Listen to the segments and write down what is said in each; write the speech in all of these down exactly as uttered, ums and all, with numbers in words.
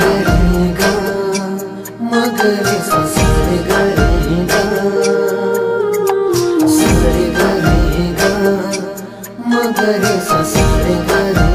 करेगा मगर ससुर करेगा, ससुर करेगा मगर ससुर करेगा।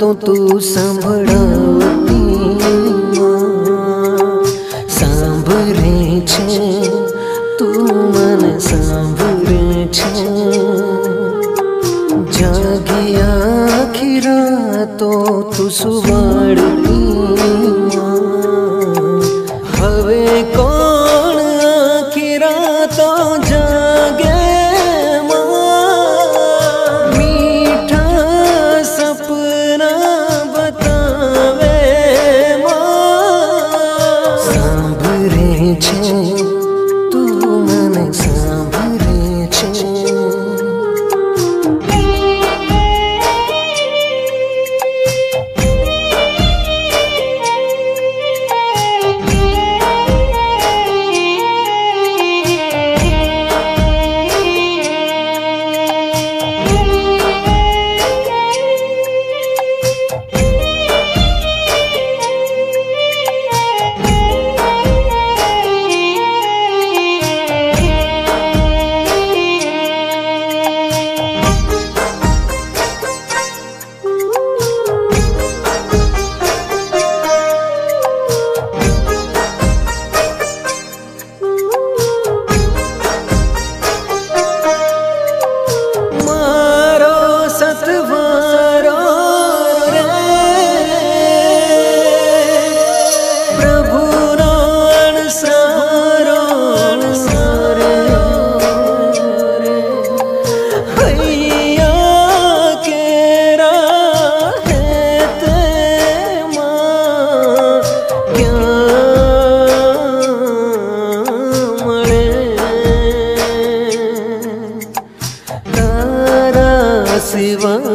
तो तू संभळावती मां सांभरे छे, तू मने सांभरे छे। जागी आखी रातो तू सुवाळती मां, हवे कोण आखी रातो जागे। शिवा